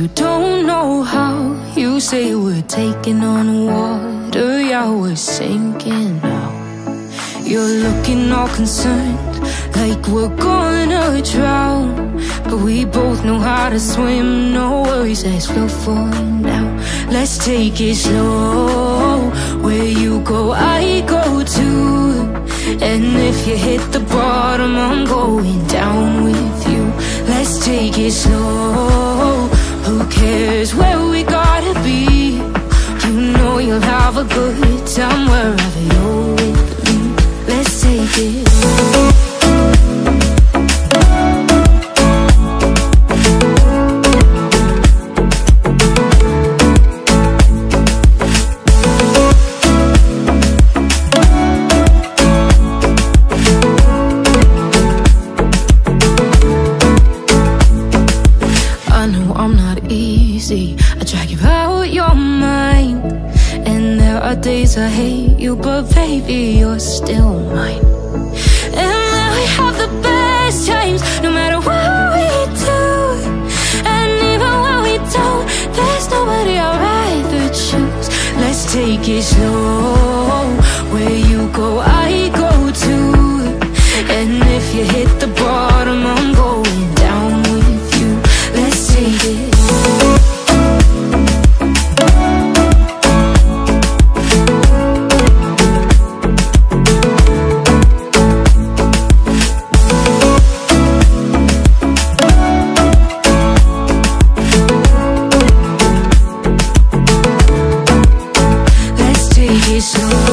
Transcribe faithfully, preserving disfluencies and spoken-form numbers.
You don't know how. You say we're taking on water, yeah, we're sinking now. You're looking all concerned, like we're gonna drown. But we both know how to swim, no worries, let's go for now. Let's take it slow. Where you go, I go too. And if you hit the bottom, I'm going down with you. Let's take it slow. Who cares where we gotta be? You know you'll have a good time wherever you're with me. Let's take it slow. I hate you, but baby, you're still mine. And now we have the best times, no matter what we do. And even when we don't, there's nobody I'd rather choose. Let's take it slow. Where you go, I go too. And if you hit the bottom, I'm going down with you. Let's take it slow. So